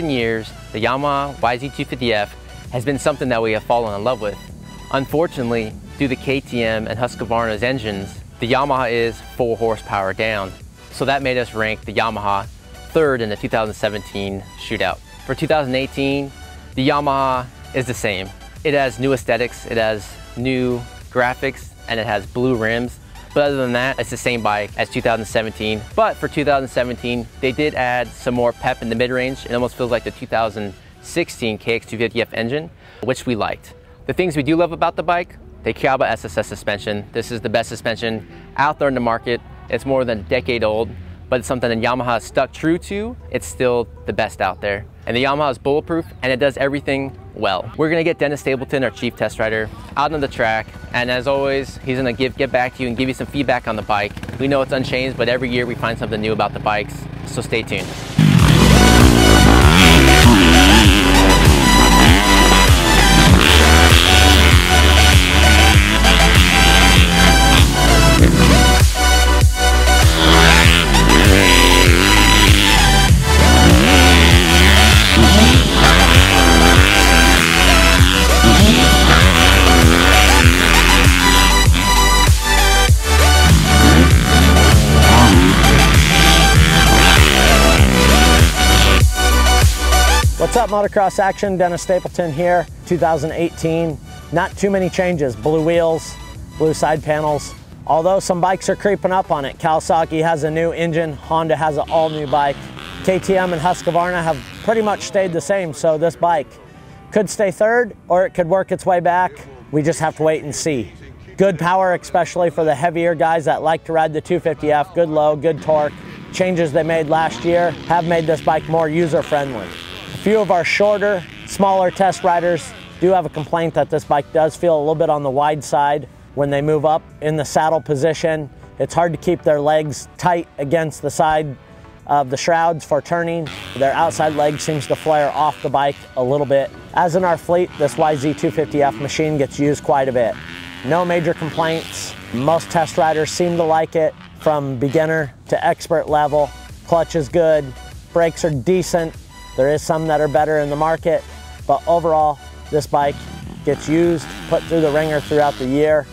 recent years, the Yamaha YZ250F has been something that we have fallen in love with. Unfortunately, due to KTM and Husqvarna's engines, the Yamaha is 4 horsepower down. So that made us rank the Yamaha third in the 2017 shootout. For 2018, the Yamaha is the same. It has new aesthetics, it has new graphics, and it has blue rims. But other than that, it's the same bike as 2017. But for 2017, they did add some more pep in the mid-range. It almost feels like the 2016 KX250F engine, which we liked. The things we do love about the bike, the Kayaba SSS suspension. This is the best suspension out there in the market. It's more than a decade old, but it's something that Yamaha stuck true to. It's still the best out there. And the Yamaha is bulletproof and it does everything well. We're gonna get Dennis Stapleton, our chief test rider, out on the track. And as always, he's gonna get back to you and give you some feedback on the bike. We know it's unchanged, but every year we find something new about the bikes. So stay tuned. What's up, Motocross Action? Dennis Stapleton here, 2018. Not too many changes. Blue wheels, blue side panels. Although some bikes are creeping up on it. Kawasaki has a new engine, Honda has an all new bike. KTM and Husqvarna have pretty much stayed the same, so this bike could stay third or it could work its way back. We just have to wait and see. Good power, especially for the heavier guys that like to ride the 250F, good low, good torque. Changes they made last year have made this bike more user-friendly. A few of our shorter, smaller test riders do have a complaint that this bike does feel a little bit on the wide side when they move up in the saddle position. It's hard to keep their legs tight against the side of the shrouds for turning. Their outside leg seems to flare off the bike a little bit. As in our fleet, this YZ250F machine gets used quite a bit. No major complaints. Most test riders seem to like it from beginner to expert level. Clutch is good, brakes are decent. There is some that are better in the market, but overall, this bike gets used, put through the ringer throughout the year.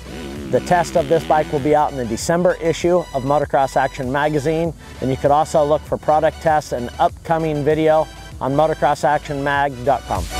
The test of this bike will be out in the December issue of Motocross Action Magazine, and you could also look for product tests and upcoming video on motocrossactionmag.com.